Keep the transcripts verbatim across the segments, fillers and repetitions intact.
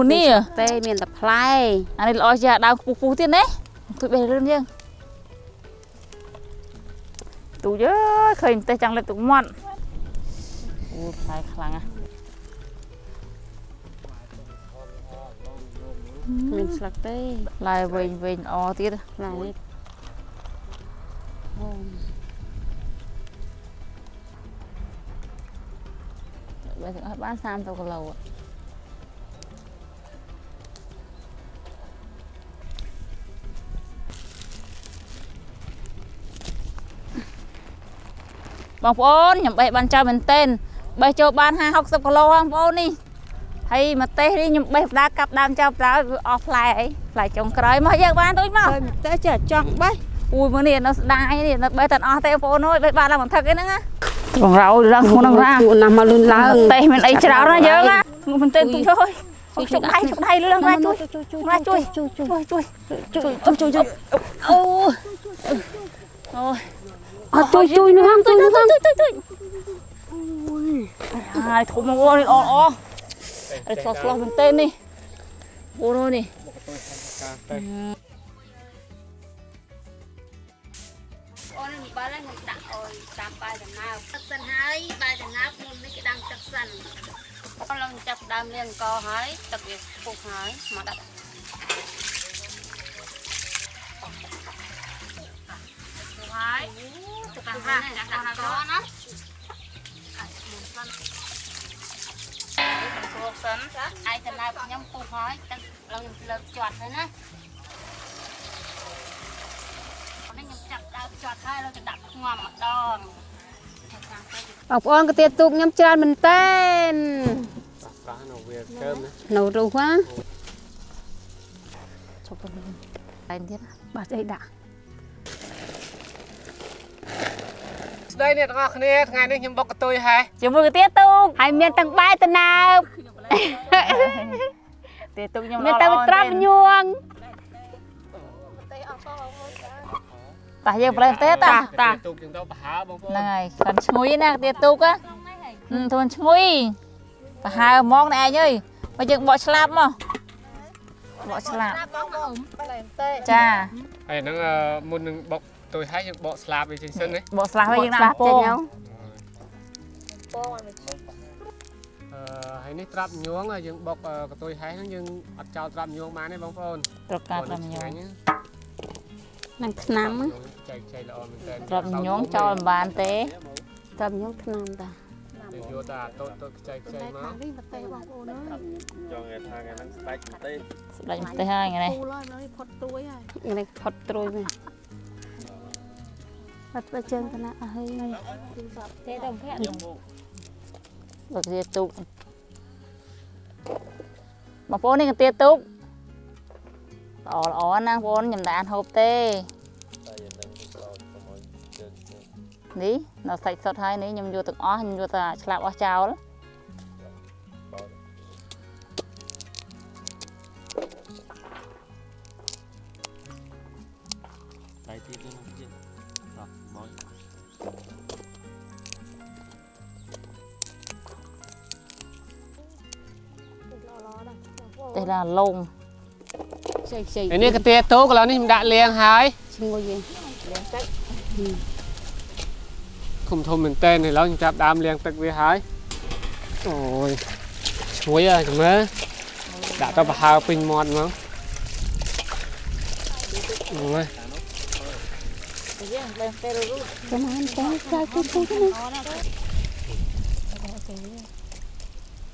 một ní à? Tê miền tập play. Anh ấy lo già đau cú cú tiền đấy. Tụi bé lên riêng. Tụi dớ khởi tê chẳng là tụi mọn. Ủa phải khăng à? Miền sạc tê. Lại vền vền o tiếc rồi. Bây giờ bán sam tao còn lâu ạ. Bọn ôn nhầm bậy bàn trao mình tên. Bây cho bán hai học tập còn lâu không bọn đi. Hay mà tê đi nhầm bậy đá cặp đam trao đá offline ấy. Lại chồng cởi mà giờ bán tôi mà. Tê chở chọn bấy. Ui mới nè nó đai nè nó bậy tận off tê bọn ôi bậy bán là bọn thật ấy nữa á. Còn rau ra không đang ra. Nằm mà luôn lá. Tê mình ấy cháo nó dơ á. Mình tên tụi thôi. Chụp tay chụp tay luôn ra chui. Ra chui. Chui chui chui. Chui chui chui. Ô. Rồi. À chui chui nó hăng chui nó hăng. Ui. Ai thua mà ô đi o o. Ai thua lo mình tên đi. Ô nó đi. Ba lên mình đặt rồi làm bài làm nào tập sân hái bài làm nào môn mấy cái đang tập sân con lần tập đam liền co hái tập việc phục hái mà đặt hái tập hái này đặt nào co nó phục sân ai làm nào cũng nhắm phục hái tập lần lần chọn thôi nè. Bọc ôn cái tiệt tục nhắm chân mình tên. Nấu rượu quá. Anh biết bà đây đã. Đây này ngọc này ngày nay nhầm bọc cái tôi hay. Chúng tôi cái tiệt tục. Hai miền tầng bay tầng nào. Tiệt tục nhầm. Miền tầng trăm nhuông. Ta giờ phải tết ta ta này còn chui nè tiệt tục á thôn chui ta hai mong này nhơi bây giờ bỏ slap mà bỏ slap cha này nó một bọc tôi thấy những bỏ slap đi trên sân đấy bỏ slap hay những nào bông hay những trap nhuống là những bọc tôi thấy nó những ắt trao trap nhuống mà này bông phun năng năm tập nhóm cho bàn té tập nhóm năm ta lấy tay hai ngày này ngày phật trôi này bắt bắt chân ta nè hơi này bắt tiệt tục mà phố này tiệt tục ồ ồ nang vốn nhầm đạn hộp tê ní nó sạch sọt hai ní nhầm vô từng ó nhầm vô ta slap ó cháo đó đây là lông. Cái này cái tia tốt là nó đã liền hái. Không thông mình tên thì nó chạp đam liền tật với hái. Ôi, chuối à chúng ấy. Đã tao bà hào pin mọt mà. Ôi.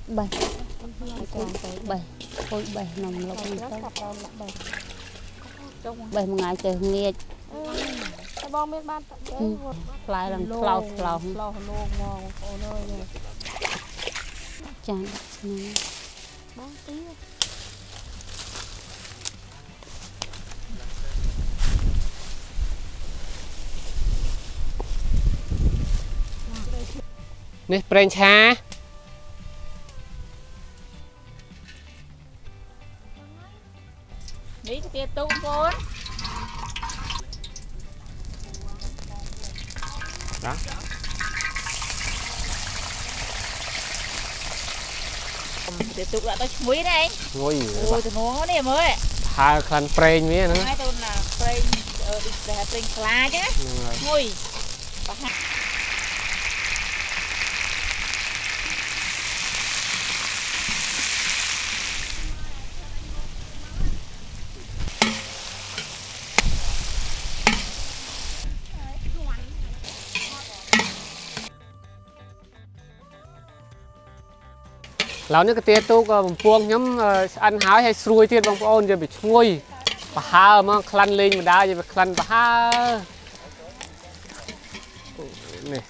Bảy. Bảy. Ôi bảy nồng lộc bảy một ngày trời nghe lại làm lò lò lò chán nè French ha. Đi tiệt tung vốn. Đó. tiếp tục là tôi muối đây. Muối. Ôi tôi nấu này mới. Hai khăn preng mía nữa. Hai tôi là preng để preng lá chứ. Muối. Lão nước cái tia tu còn buông nhóm ăn hái hay xuôi tia bằng ôn giờ bị nguôi và ha mà khăn lên mà đá giờ bị khăn và ha này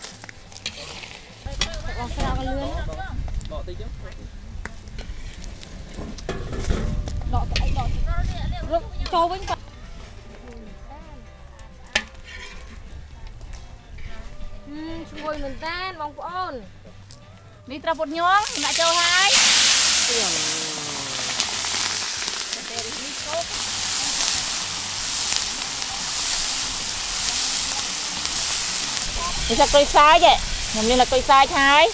xuôi mình tan bằng ôn đi trà bột nhón, lại châu hai. Đây là cây sai vậy, mình nên là cây sai hai.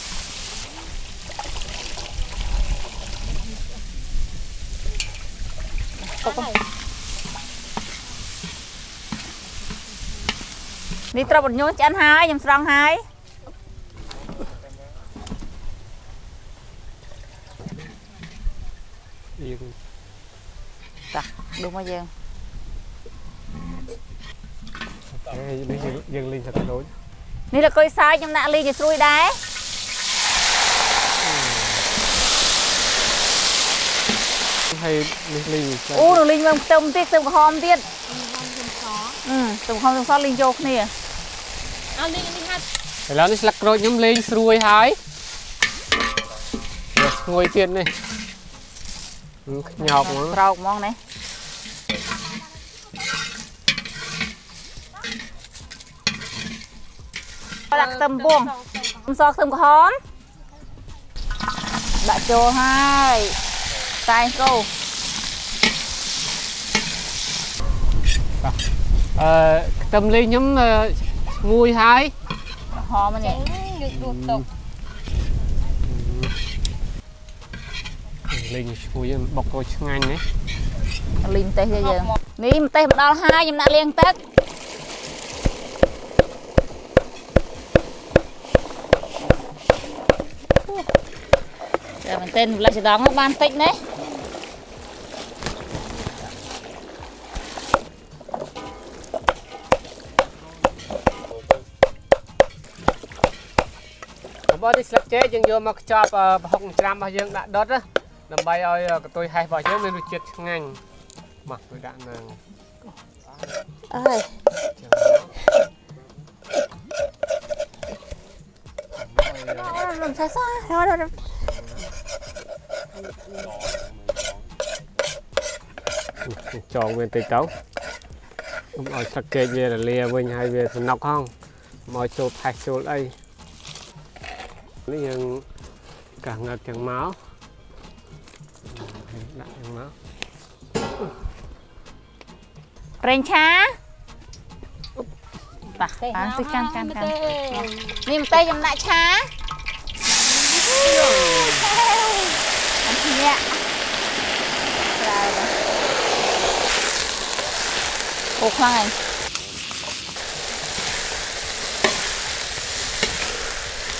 Đi trà bột nhón chén hai, nhầm song hai. Đặt đúng rồi dân dân linh thật đối nếu là coi sai trong nạ ly thì xuôi đá hay linh u đồ linh bằng tôm tiết tôm hòm tiết tôm hòm tôm xó linh chốt nè phải là nó lạc rồi nhóm linh xuôi hái ngồi tiền này nhọc nữa. Rau món này. Đặt tầm buông, tầm xo tầm khóm. Đặt cho hai, tay câu. Tầm ly nhóm nguôi hai. Khóm này. Linh chui bọc coi ngành đấy. Linh tê bây giờ. Ní mà tê đo hai nhưng đã liên tết. Giờ mình tên lại sẽ đóng nó ban tích đấy. Bữa đi sập chế chừng vô mà cho học trăm bao nhiêu đã đốt đó. Đâm bay ơi, tôi hay vào chỗ nên được chết ngành mặc với đạn nàng ơi làm sao sao đâu đâu cho nguyên tây tấu không ở sạc kê về là lìa mình hay về thì nọc không mọi chỗ thạch chỗ đây nhưng cả ngợt chẳng máu rèn chá, bà, bà cứ can can can, niềm tây dầm lại chá, anh chị ạ, ô khoang này,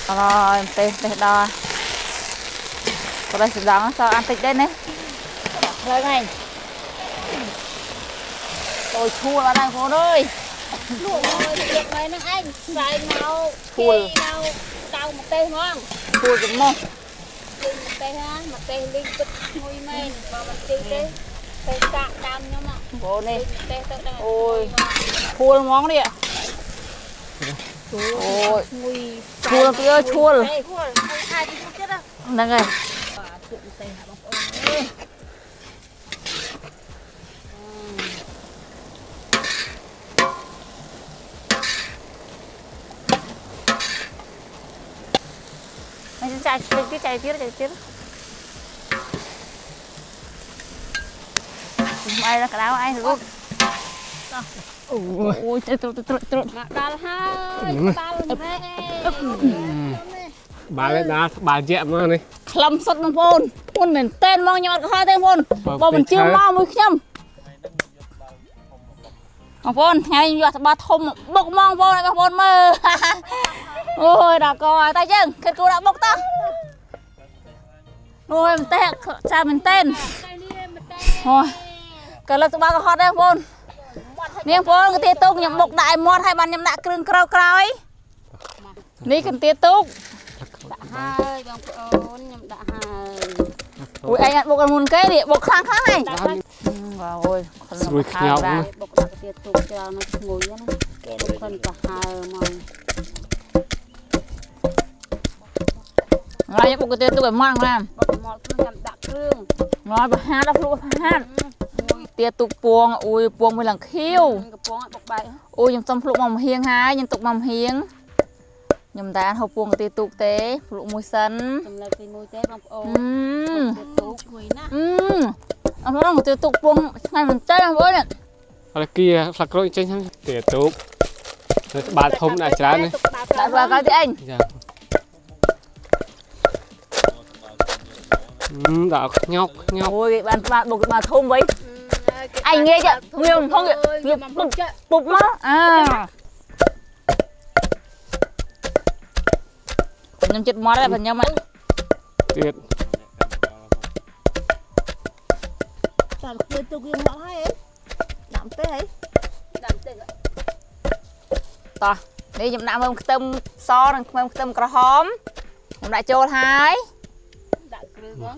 rồi tây tây đo, có đây sụp đắng sao ăn tịch đây này, rồi này. Tôi chua vào đây con ơi. Luôn rồi, được mấy nó anh. Vài màu, khi nào tao một tê không? Chua dùm mô. Chua một tê ha, một tê linh cực ngôi mê. Mà một tê tê, tê sạc đam nhóm ạ. Vô nè. Ôi, chua món đi ạ. Ôi, chua lắm tụi ơi, chua lắm. Hai tí chua chết đâu. Đang rồi. Chua một tê hả bọc ơi. Chạy tiếp, chạy tiếp, chạy tiếp. Ai ra cả đáo ai rồi. Ôi, trời trời trời trời. Đào hai, đào hai. Bà lên đá, bà dẹm ra này. khăm sốt bằng phôn, phôn mình tên mong nhau hai tên phôn, bò mình chưa mau mới nhâm. Bằng phôn ngày giờ bà thùng bốc mong phôn này bằng phôn mơ. Ôi đã coi tay chân, khét cô đã bốc ta. Ôi mình tên, cha mình tên. Ôi, cái lực tụi ba có hót đấy phôn. Nên phôn cái tiết tục nhầm bốc đại mọt hay bàn nhầm đại cưng kêu kêu ấy. Ní cần tiết tục. Hai dòng ôn nhầm đã hai. Ui anh ăn bột ăn muôn cây đi, bột kháng kháng này. Wow ôi, con kháng ra. Bột đặt cái tiết tục cho nó ngồi nhá. Cái bột con cả hai mòn. Rồi nhá bột cái tiết tục ở mòn làm. Bột mòn cứ nhầm đặt cương. Rồi bột hát đắp lụa hát. Tiết tục buông, ui buông với lần khiêu. Ui nhầm xong lụa mầm hiên hai, nhầm tục mầm hiên. Nhưng ta ăn hộp buồn tiết tục tế, lụm mùi sân. Ừm Ừm Ông nói là tiết tục buồn, ngày mình chết ăn bố nè. Ở kia, sạc rối chết hẳn tiết tục. Bà thông đã trả nè. Đã bà coi tí anh. Ừm, đã nhóc, nhóc. Ôi, bà thông vậy. Anh nghe chứ, nghe không thông kìa. Bụp má. À nhâm chết mọt đấy phần nhâm ấy. Tuyệt. Làm tuyệt tục riêng mọt hay ấy. Làm tê ấy. Làm tê rồi. To. Đây nhâm nạm mông tâm so đằng mông tâm cỏ hóm. Mông đại chôn hai. Đại cưa quá.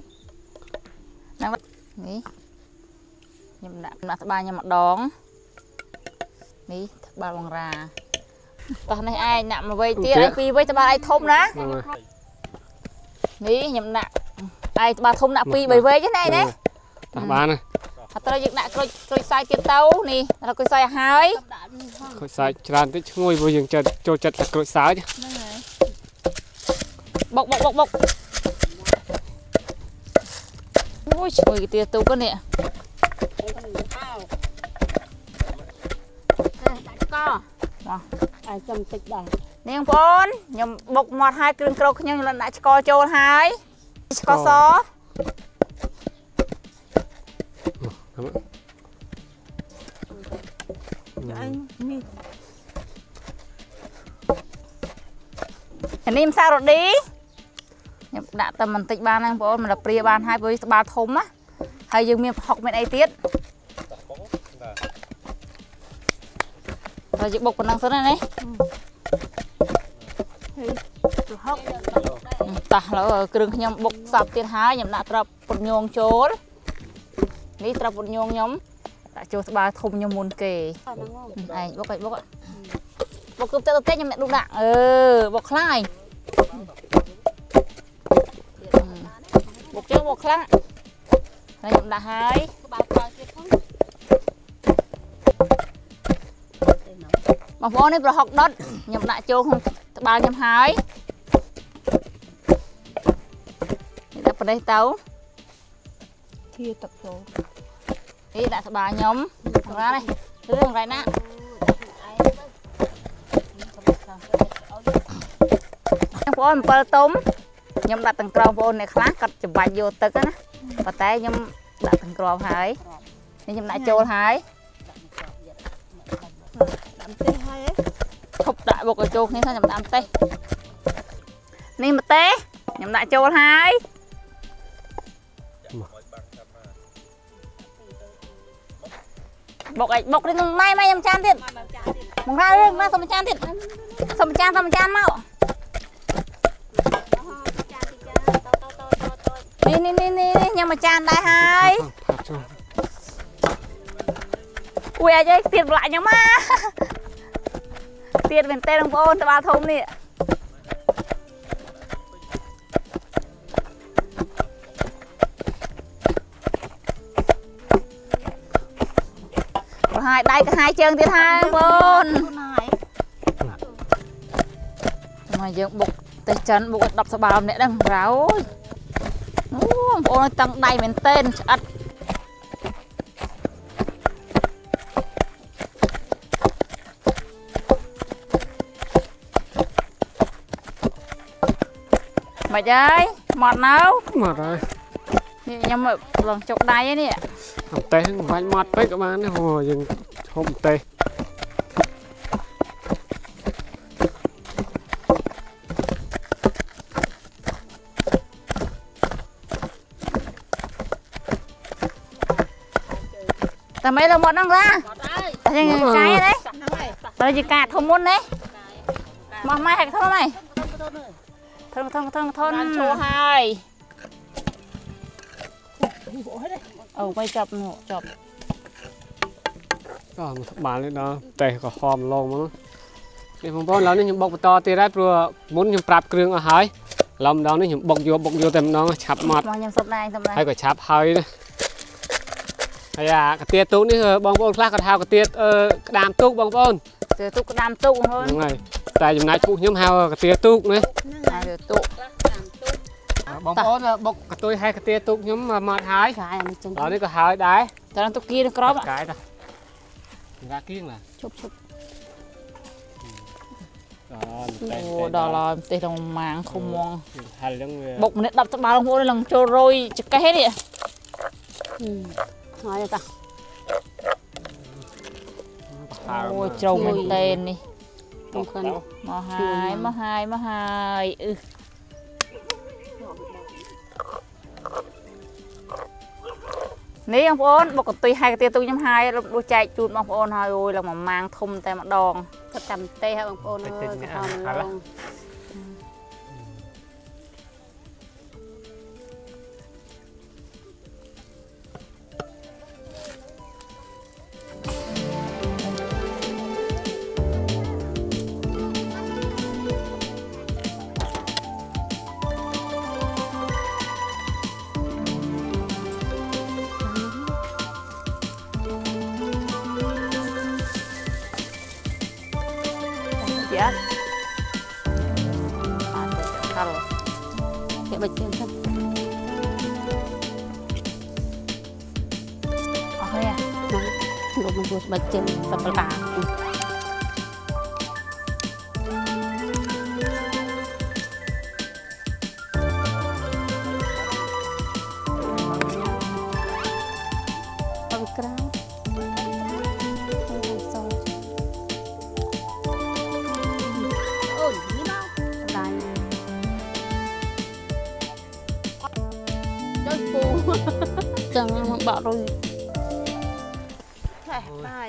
Đang bắt. Ní. Nhâm nạm nạm ba nhâm mọt đón. Ní, ba bằng ra. Tao này ai nạm mà vây tia ai vây tao ba ai thôm ná. Ní nhầm nạm. Ai ba thôm nạm pi bảy vây chứ này đấy. Tao ba này. Thật ra việc nạm coi coi sai tiền tàu nè, là coi sai hai. Coi sai tràn tới ngồi vô giường chật cho chật là coi sai chứ. Bọc bọc bọc bọc. Ôi trời cái tia tàu con nè. Co. Ai chăm tích đài. Nên bốn, nhóm bọc mọt hai cưng cầu nhưng lần đã có chôn hai. Có xó. Nên sao rồi đi. Nhóm đã tầm mình tích ban anh bốn, mình là pria ban hai với ba thúng á. Hay dừng mình học mình ấy tiết. Rồi chị bột còn đang xuống đây này. Ta là cường nhầm bột sạp tiền hai nhầm đã trập bột nhông chốn. Ní trập bột nhông nhóm. Đã chôn ba thùng nhầm môn kề. Này bột vậy bột ạ. Bột cơm tết tết nhầm mẹ đụng đạn. Ừ bột khai. Bột chứ bột khai. Rồi nhầm đã hai. Mà vô này bà học đất, nhầm đại châu không ba nhầm hai. Đi đặt vào đây tấu. Kia tập rồi. Đi đặt ba nhóm. Thằng ra đây, đưa thằng ra nạ. Vô em bơ tôm. Nhầm đặt tầng cầu vô này khá cắt chụp bạch vô tức á. Và tay nhầm đặt tầng cầu hai. Nhầm đại châu hai. Thục đại bột ở chuột nên sao nhầm đạm tê. Nên mà tê nhầm đại chuột hai. Bột ấy bột đi mai mai nhầm chan thiệt. Bột ra rừng ra xong mình chan thiệt. Xong mình chan xong mình chan mau. Nên nên nên nên nhầm mà chan đại hai. Ui ai chơi tiệt lại nhầm mà. Tiết bên tên ông ôn ta ba thông đi. Hai đây cả hai chân tiết hai ông ôn. Mà dưỡng bục tới chân bục đọc sao bao nè đang ráo. Ông ôn tăng đầy bên tên ật. Mày chơi Mọt nào? Mọt rồi. Nhưng mà lần chục đáy ấy nè. Không tê, vánh mọt bếch các bạn. Hồi dừng không tê. Tại mấy là mọt năng ra. Mọt đấy. Cái đấy. Đó chỉ cả thông môn đấy. Mọt mai hạch thông này. Thông thông thông thông chỗ hai. Ờ quay chập nọ chập. Đó mà lên đó, tè có hòm lông mà. Thì bọn bọn lão nàyខ្ញុំបុកបន្តទៀតដែរព្រោះមុនខ្ញុំប្រាប់គ្រឿងអស់ហើយឡំដល់នេះខ្ញុំបុកយកបុកយកតែម្ដងឆាប់ម៉ត់ខ្ញុំសុបដែរសុបដែរហើយក៏ឆាប់ហើយហើយអាកាទៀទូកនេះបងប្អូនខ្លះក៏ហៅកាទៀក្តាមទូកបងប្អូនទៀទូកក្តាមទូកហ្នឹងហើយតែចំណាយឈ្មោះខ្ញុំហៅកាទៀទូកណាហ្នឹងទូកបងប្អូនបុកកន្ទុយហែកទាទូកខ្ញុំមកហើយដល់នេះក៏ហើយដែរតែទូគីនឹងក្រមកាយតាកាគៀងណាឈប់ឈប់អូដល់ឡើយផ្ទះក្នុងម៉ាងឃុំងហើយហ្នឹងបុកម្នាក់ដប់ត្បាល់បងប្អូនឡើងចូលរយចកេះនេះហើយតាអូជ្រៅមែនតេននេះមកហើយមកហើយមកហើយអឺនេះបងប្អូនបុកកន្ទុយហើយកន្ទាទូកខ្ញុំហើយលុះចែកជូនបងប្អូនហើយអូយឡើងមួយម៉ាងធំតែម្ដងទឹកតាមទេហើយបងប្អូនអើយហ្នឹងbật chân tập tạ bằng cám ổn như nào dài đôi phù chẳng bạo rồi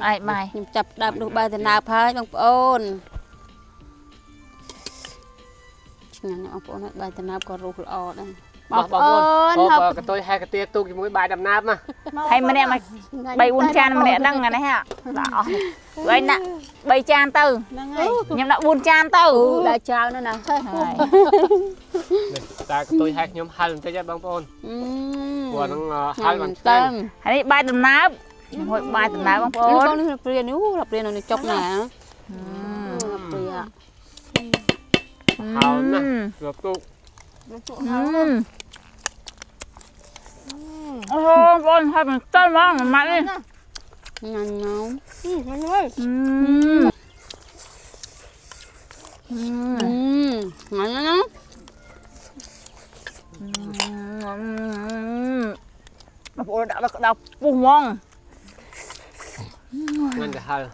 ai mai mình chập đạp được bài thì nào phải bằng ôn bằng ôn bài thì nào có ruột lò đây bằng ôn học cái tôi hai cái tia tu cái mũi bài đầm nam mà hay mà nè mày bay buôn chan mà nè đăng ngày này hả đó vậy nè bay chan từ nhưng đã buôn chan từ đã chào nữa nè ta tôi hai nhóm hai lần thế chứ bằng ôn của nó hai lần tên hãy bài đầm nam hồi bài từ nãy bằng con nó rập riên nó rập riên nó chọc nè rập riên hào nè rập tụ ôi con hai mình tơi mà mày đi nhanh nhau mày nó bắp ổi đã đã bung mong ngăn cả hai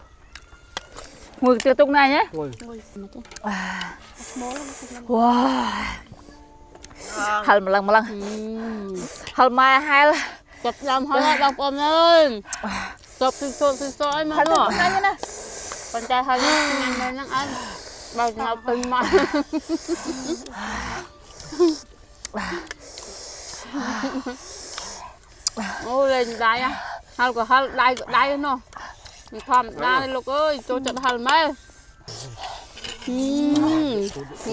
ngồi từ tung này nhé ngồi wow hal malang malang hal mai hai là chụp làm hai là con ơi chụp xinh xinh xinh xinh mà nó con trai hai mình đang ăn bao nhiêu tiền mà ôi lên dài à hal của hal dài dài nó thầm ra lục ơi cho trận hầm mấy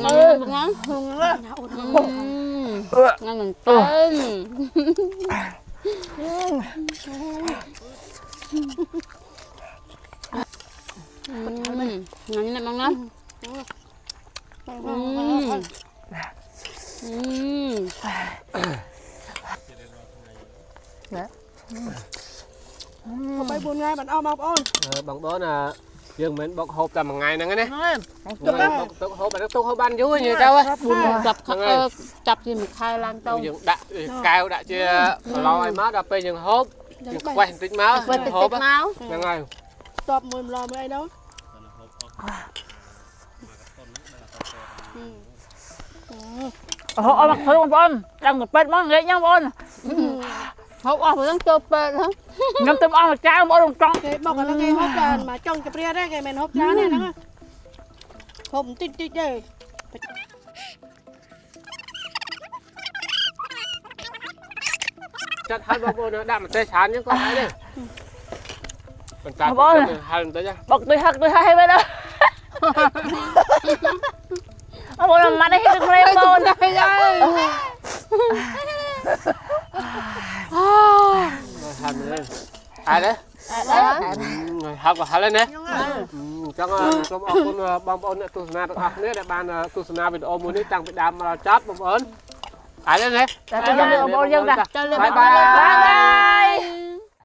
ngon ngon ngon tên ngon ngon ngon ngon อืม ขอบาย bốn งาย บัด ออ បងប្អូន បងប្អូន dương mình bóc hộp tầm một ngày nè nghe nè, bóc hộp là tốt hộp ban vui như tao á, chập chập gì mình khai lan tao, dương đã cao đã chưa lo ai má đập pe dương hộp, quay tích máu, hộp máu, nè ngay, top mười lo mới đâu. Hộp bạc thôi con con, đang một pet món nghệ nhau con. Hộp bạc đang chơi pet hả? Ngắm tôm ăn một trái mỗi đồng trong. Bọc là cái hộp đàn mà trong cái bia đấy cái mình hộp trái này đó. Hộp tít tít đây. Chặt hai bọc nó đạm một trái sán chứ con ấy đi. Con ta hai tới chứ. Bọc tôi hắc tôi hai bên đó. Ở bộ làm mặt đấy hết được lên bồn rồi ơi. Ai đấy? Học và học lên nè. Trong trong ông con bom ôn tu sna được học nữa để ban tu sna bị ôm muốn đi tăng bị đam chót bom ơn. Ai đấy nè. Bye bye.